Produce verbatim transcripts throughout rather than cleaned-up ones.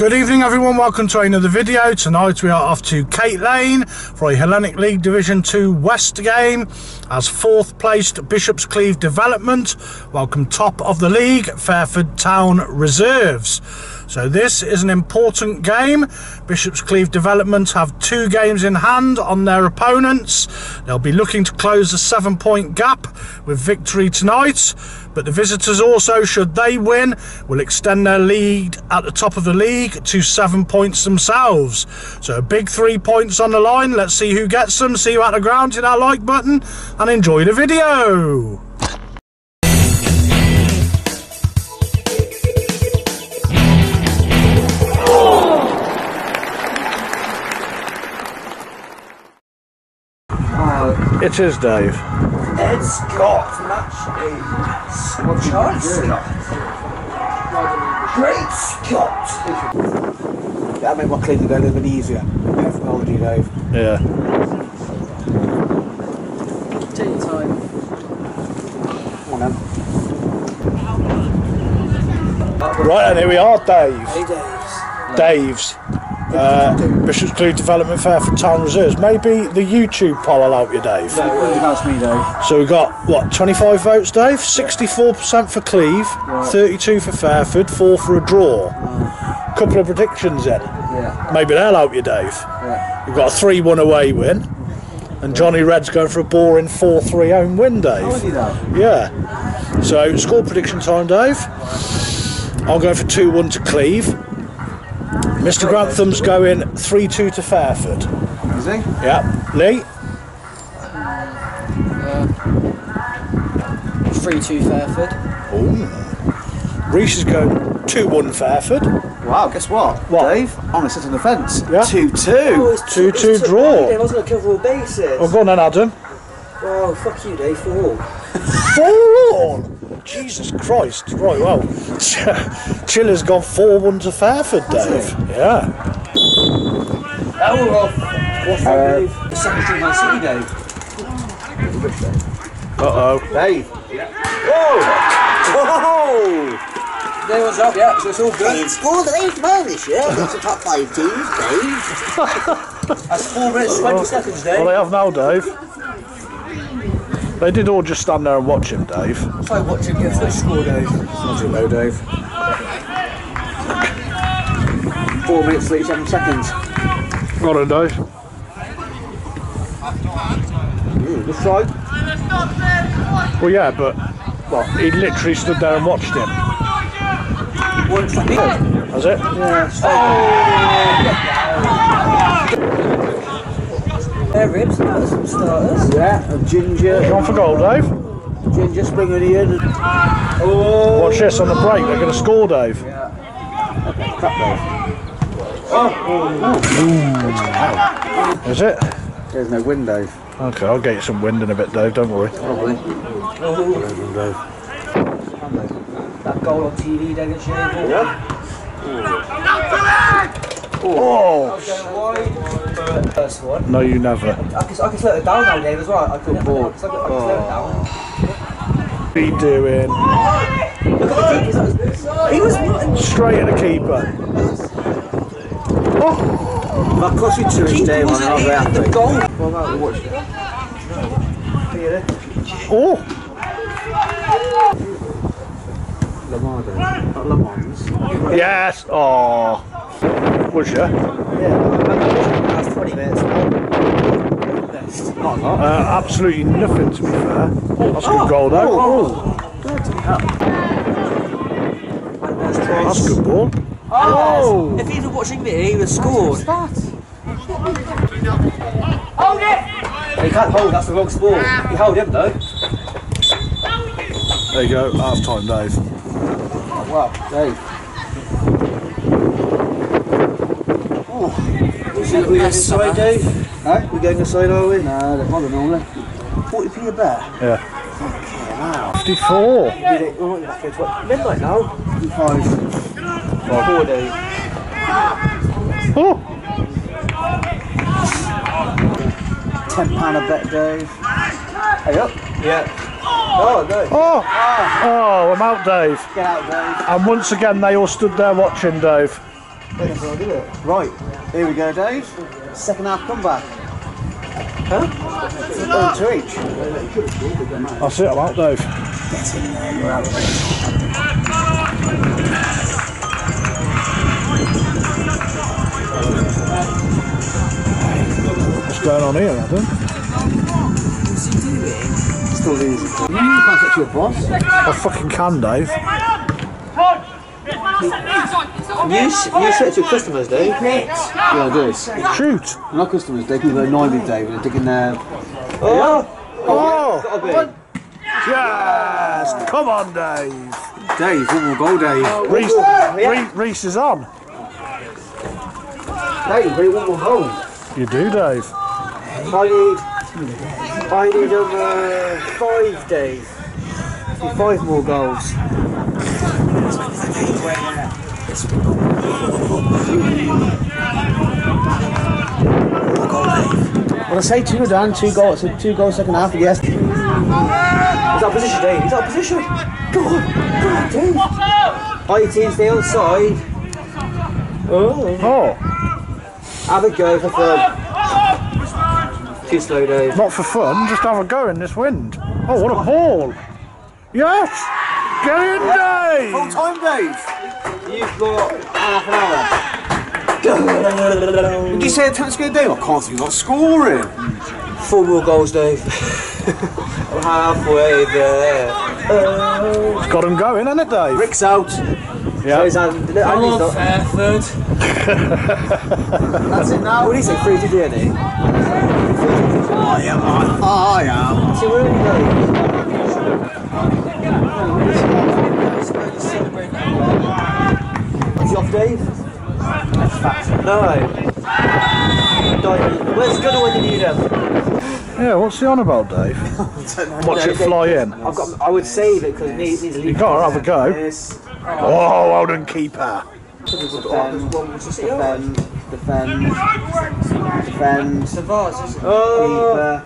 Good evening everyone, welcome to another video. Tonight we are off to Kayte Lane for a Hellenic League Division two West game as fourth placed Bishops Cleeve Development welcome top of the league Fairford Town Reserves. So this is an important game. Bishops Cleeve Development have two games in hand on their opponents. They'll be looking to close the seven point gap with victory tonight, but the visitors also, should they win, will extend their lead at the top of the league to seven points themselves. So a big three points on the line. Let's see who gets them. See you at the ground. Hit that like button and enjoy the video. Uh, it is Dave. Ed Scott. Match Scott. Charles Scott. Great Scott! That made my cleaning go a little bit easier. Technology, Dave. Yeah. Take your time. Come on then. Right, and here we are, Dave. Hey, Dave's. Dave's. Uh, Bishops Cleeve Development Fairford Town Reserves. Maybe the YouTube poll will help you, Dave. No, that's me, Dave. So we got, what, twenty-five votes, Dave? sixty-four percent for Cleeve, right. thirty-two for Fairford, four for a draw. A couple of predictions then. Yeah. Maybe they'll help you, Dave. Yeah. We've got a three one away win, and Johnny Red's going for a boring four three home win, Dave. How is he done? Yeah. So, score prediction time, Dave. I'll go for two one to Cleeve. Mister Grantham's going three two to Fairford. Is he? Yeah. Lee? three two Fairford. Ooh. Reece is going two one Fairford. Wow, guess what? What? Dave, I'm going to sit on the fence. Yeah. two two. Oh, two two draw. Bad. I was going to cover all bases. Oh, go on then, Adam. Oh, fuck you, Dave, for all. For all? Jesus Christ, right, well, Chiller's gone four one to Fairford, Dave. Yeah. That will off. What's that, Dave? The secretary of city, Dave. Uh-oh. Dave. Whoa! Whoa! They was up, yeah, so it's all good. It's four that they've won this year. It's the top five teams, Dave. That's four minutes, twenty seconds, Dave. Well, they have now, Dave. They did all just stand there and watch him, Dave. So watch him, yes, they score, Dave. As you know, Dave. Four minutes, thirty-seven seconds. Got it, Dave. Mm, good try. Well, yeah, but well, he literally stood there and watched him. That's it? Yeah. Oh! They're ribs, that some starters. Yeah, and ginger. Gone for goal, Dave. Ginger springing in. Oh. Watch this on the break, they're going to score, Dave. Yeah. Okay, crap, Dave. Oh. Oh. Ooh. Is it? There's no wind, Dave. Okay, I'll get you some wind in a bit, Dave, don't worry. Probably. Oh. That goal on T V, Dave, it's yeah. Oh! oh. No, you never. I can slow it down now, Dave, as well. I could I can slow it down. What are you doing? He was not straight at the keeper. Oh! Of course, you're too Dave, I'm not very happy. Well, no, watch it. Oh! Lamar, Dave. Not Lamar's. Yes! Oh! Was you? Yeah, that's twenty minutes. Uh, absolutely nothing, to be fair. That's a good goal, though. Oh, oh. That's a good ball. Oh! If he was watching me, he would have scored. Hold it! He can't hold, that's the wrong sport. You hold him, though. There you go, half time, Dave. Oh, wow, Dave. We're going this side, Dave? No? We're going this side, are we? No, they're not normally. forty p a bet? Yeah. Okay, wow. fifty-four! Midnight now? fifty-five. four, Dave. Oh! ten pound a bet, Dave. Hey up? Yeah. Oh, no. Oh! Oh, I'm out, Dave. Get out, Dave. And once again, they all stood there watching, Dave. Right, here we go, Dave. Second half comeback. Huh? One to each. I'll sit him out, Dave. Get in there, you're out of it. What's going on here, Adam? Still easy. You can't touch your boss. I fucking can, Dave. You, you search your customers, Dave. Yeah, I do. Shoot! They're not customers, they can go ninety, Dave, and they're digging their... Oh! Oh! oh. oh. Yes! Oh. Come on, Dave! Dave, one more goal, Dave. Oh, Reese, yeah. Reese is on. Dave, we want more goals. You do, Dave. I need... I need over five, Dave. Five more goals. Well, I say two, Dan, two goals, so two goals second half, yes. He's out of position, Dave, he's out of position. Go on, go on, Dave. I T's the outside. Oh. oh. Have a go for fun. Too slow, Dave. Not for fun, just have a go in this wind. Oh, what a ball. Yes! Get in, yeah. Dave! Full time, Dave! You've got half an hour. Did you say attempts to get a Dave? I can't think you're not scoring. Four more goals, Dave. I'm halfway there. Uh, it's got him going, hasn't it, Dave? Rick's out. Yep. So Andy, Come on, not... Fairford. That's it now. What do you say? Three to do, Andy? I am on. I am. So where are we going? Is he off, Dave? That's fat. No. Where's the gunner when you need him? Yeah, what's he on about, Dave? Watch it fly in. I've got, I would save it because it needs, needs a lead. You can't have a go. Yes. Oh, well done, keeper. Defend, defend, defend, defend. Oh,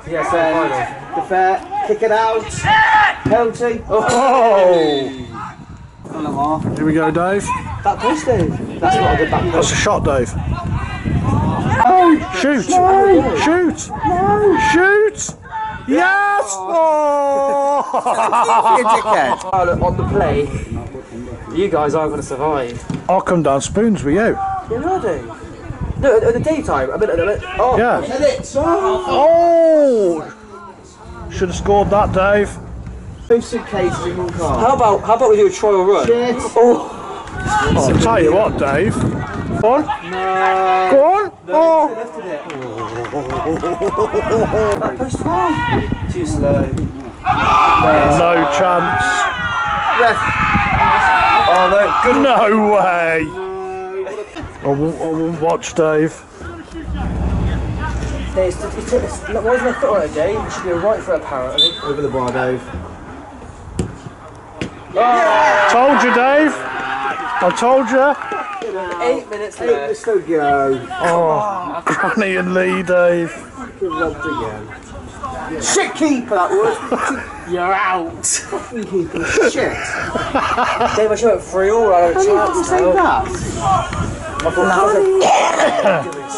keeper. Defend, defend, kick it out. Penalty. Oh. Here we go, Dave. That push, Dave. That's not a good back. That's a shot, Dave. Oh, shoot! No. Shoot! No. Shoot! No. Yes! Oh! Oh. Oh, look, on the play, you guys aren't going to survive. I'll come down spoons with you. You know, Dave. No, in the daytime. A minute, a minute. Oh! Yeah. Oh! Oh. Should have scored that, Dave. How about how about we do a trial run? Shit. Oh. Oh, I'll tell you what, Dave. Go on. No. Go on. No, oh. That pushed wrong. Too slow. No chance. Ref. Oh no. Good. No way. No. I won't. I won't watch, Dave. There's, there's, there's, look, where's my foot on it, Dave? It should be a right foot apparently. Over the bar, Dave. Yeah. Told you, Dave. I told you. Eight minutes left. Eight minutes to go. Oh, Granny and Lee, Dave. Good luck to you. Shit keeper, that was. You're out. Shit. Dave, I should have three all right. How do you have to say that? I thought that.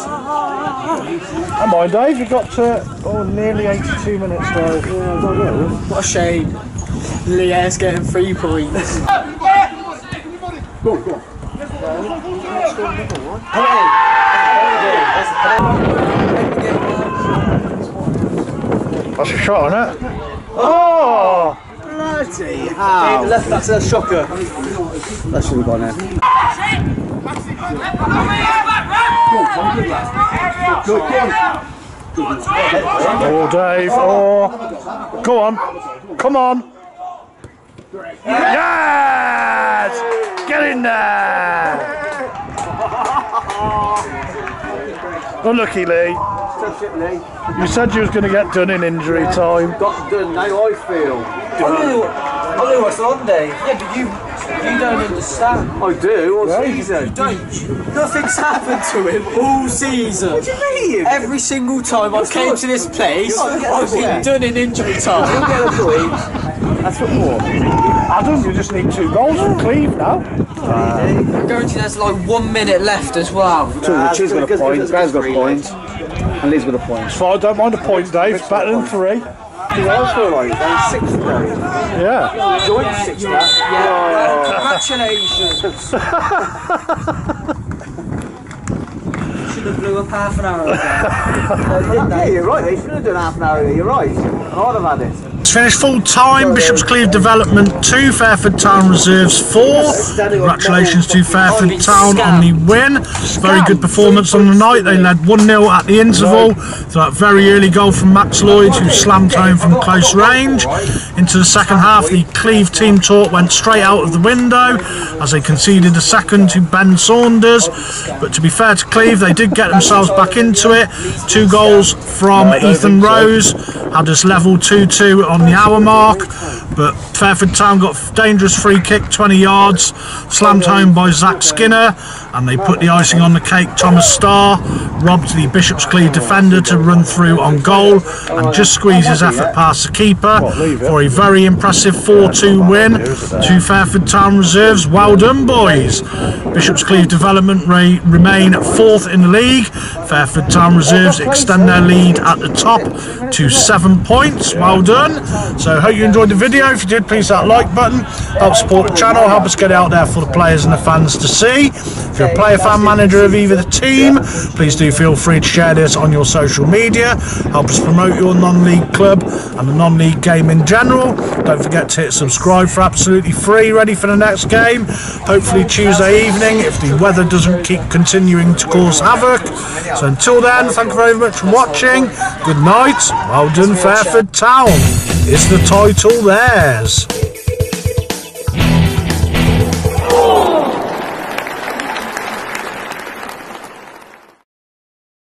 Come on, Dave. You've got to, oh, nearly eighty-two minutes, Dave. Yeah, what a shame. Leah's getting three points. Go, go. That's a shot, isn't it? Oh! Bloody hell! Dude, left, that's a shocker. That should have gone out. Oh, Dave. Oh. Go on. Come on. Yes! Get in there! Unlucky, Lee. You said you was going to get done in injury time. Got done, now I feel. I knew, I knew what's on, Dave. Yeah, but you, you don't understand. I do, all yeah. season. You don't. Nothing's happened to him all season. What do you mean? Every single time I came to this place, I've been done in injury time. You'll get a point. That's what more. Adam, you just need two goals from Cleve now. Uh, Guarantee there's like one minute left as well. Two, uh, she's got a point, Gran's got a point, and Lee's got a point. So I don't mind a point, Dave. Better than three. I feel like they're sixth now. Yeah. You joined sixth now. Yeah. Congratulations. Should have blew up half an hour ago. Yeah, you're right. They should have done half an hour ago. You're right. I'd have had it. It's finished full time, Bishops Cleeve Development two, Fairford Town Reserves four. Congratulations to Fairford Town on the win. Very good performance on the night. They led one nil at the interval. So that very early goal from Max Lloyd, who slammed home from close range. Into the second half, the Cleeve team talk went straight out of the window as they conceded a second to Ben Saunders. But to be fair to Cleeve, they did get themselves back into it. Two goals from Ethan Rose had us level two two on the hour mark, but Fairford Town got a dangerous free kick, twenty yards, slammed home by Zach Skinner, and they put the icing on the cake. Thomas Starr robbed the Bishops Cleeve defender to run through on goal and just squeezed his effort past the keeper for a very impressive four two win to Fairford Town Reserves. Well done, boys. Bishops Cleeve Development re remain fourth in the league. Fairford Town Reserves extend their lead at the top to seven points. Well done. So hope you enjoyed the video. If you did, please hit that like button, help support the channel, help us get it out there for the players and the fans to see. If you're a player, fan, manager of either the team, please do feel free to share this on your social media. Help us promote your non-league club and the non-league game in general. Don't forget to hit subscribe for absolutely free, ready for the next game, hopefully Tuesday evening if the weather doesn't keep continuing to cause havoc. So until then, thank you very much for watching. Good night. Well done, Fairford Town. Is the title theirs?